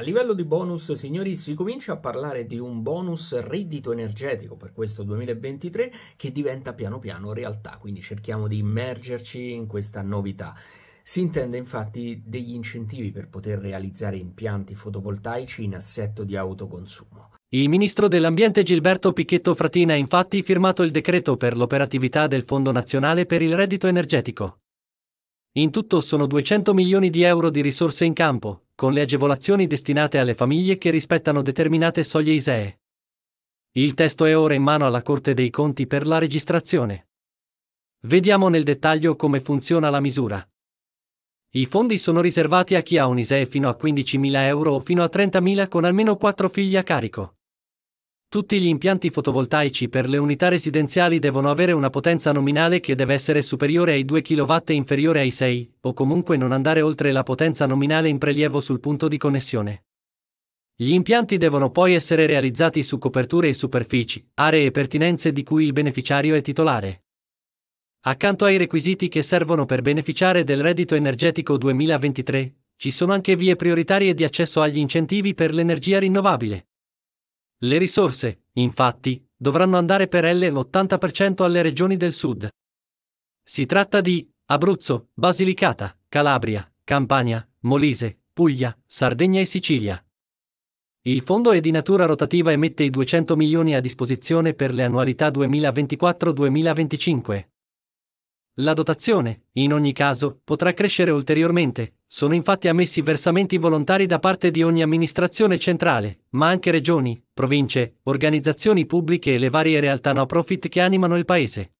A livello di bonus, signori, si comincia a parlare di un bonus reddito energetico per questo 2023 che diventa piano piano realtà, quindi cerchiamo di immergerci in questa novità. Si intende infatti degli incentivi per poter realizzare impianti fotovoltaici in assetto di autoconsumo. Il ministro dell'Ambiente Gilberto Pichetto Fratina ha infatti firmato il decreto per l'operatività del Fondo Nazionale per il Reddito Energetico. In tutto sono 200 milioni di euro di risorse in campo, con le agevolazioni destinate alle famiglie che rispettano determinate soglie ISEE. Il testo è ora in mano alla Corte dei Conti per la registrazione. Vediamo nel dettaglio come funziona la misura. I fondi sono riservati a chi ha un ISEE fino a 15.000 euro o fino a 30.000 con almeno 4 figli a carico. Tutti gli impianti fotovoltaici per le unità residenziali devono avere una potenza nominale che deve essere superiore ai 2 kW e inferiore ai 6, o comunque non andare oltre la potenza nominale in prelievo sul punto di connessione. Gli impianti devono poi essere realizzati su coperture e superfici, aree e pertinenze di cui il beneficiario è titolare. Accanto ai requisiti che servono per beneficiare del reddito energetico 2023, ci sono anche vie prioritarie di accesso agli incentivi per l'energia rinnovabile. Le risorse, infatti, dovranno andare per l'80% alle regioni del sud. Si tratta di Abruzzo, Basilicata, Calabria, Campania, Molise, Puglia, Sardegna e Sicilia. Il fondo è di natura rotativa e mette i 200 milioni a disposizione per le annualità 2024-2025. La dotazione, in ogni caso, potrà crescere ulteriormente. Sono infatti ammessi versamenti volontari da parte di ogni amministrazione centrale, ma anche regioni, province, organizzazioni pubbliche e le varie realtà no profit che animano il paese.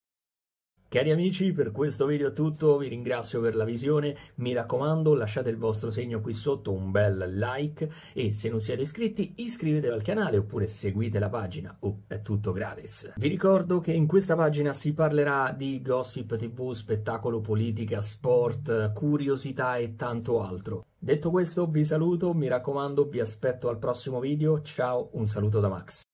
Cari amici, per questo video è tutto, vi ringrazio per la visione, mi raccomando lasciate il vostro segno qui sotto, un bel like e se non siete iscritti iscrivetevi al canale oppure seguite la pagina, è tutto gratis. Vi ricordo che in questa pagina si parlerà di gossip tv, spettacolo, politica, sport, curiosità e tanto altro. Detto questo vi saluto, mi raccomando vi aspetto al prossimo video, ciao, un saluto da Max.